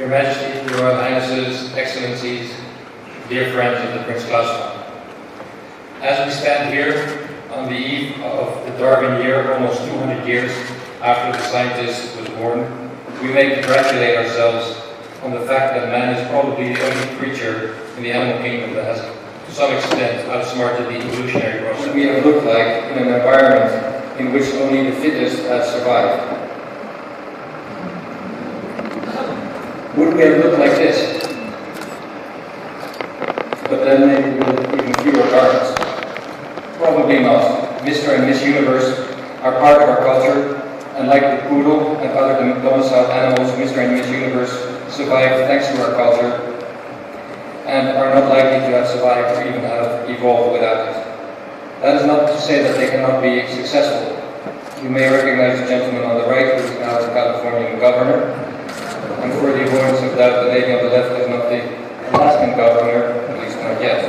Your Majesty, Royal Highnesses, Excellencies, dear friends of the Prince Claus Fund. As we stand here on the eve of the Darwin year, almost 200 years after the scientist was born, we may congratulate ourselves on the fact that man is probably the only creature in the animal kingdom that has, to some extent, outsmarted the evolutionary process. We have looked like in an environment in which only the fittest have survived. Would we have looked like this? But then maybe with even fewer gardens. Probably not. Mr. and Miss Universe are part of our culture, and like the poodle and other domiciled animals, Mr. and Miss Universe survive thanks to our culture and are not likely to have survived or even have evolved without it. That is not to say that they cannot be successful. You may recognize the gentleman on the right, who is now the Californian governor. And for the avoidance of doubt, the lady on the left is not the Alaskan governor, at least not yet.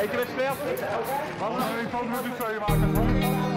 Ik ben sterk. Anders wil ik foto's met u maken.